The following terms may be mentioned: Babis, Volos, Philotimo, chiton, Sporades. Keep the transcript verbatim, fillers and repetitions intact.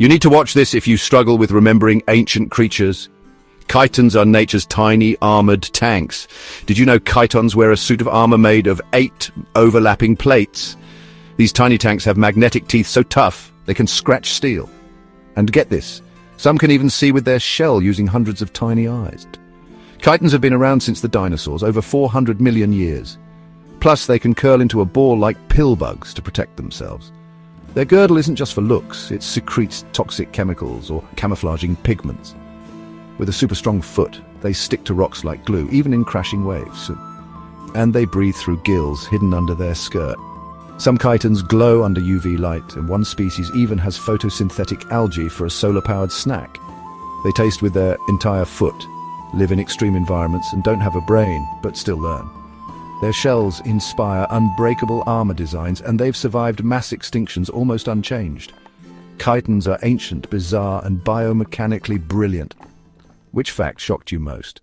You need to watch this if you struggle with remembering ancient creatures. Chitons are nature's tiny armored tanks. Did you know chitons wear a suit of armor made of eight overlapping plates? These tiny tanks have magnetic teeth so tough they can scratch steel. And get this, some can even see with their shell using hundreds of tiny eyes. Chitons have been around since the dinosaurs, over four hundred million years. Plus, they can curl into a ball like pill bugs to protect themselves. Their girdle isn't just for looks, it secretes toxic chemicals or camouflaging pigments. With a super strong foot, they stick to rocks like glue, even in crashing waves. And they breathe through gills hidden under their skirt. Some chitons glow under U V light, and one species even has photosynthetic algae for a solar-powered snack. They taste with their entire foot, live in extreme environments, and don't have a brain, but still learn. Their shells inspire unbreakable armor designs, and they've survived mass extinctions almost unchanged. Chitons are ancient, bizarre, and biomechanically brilliant. Which fact shocked you most?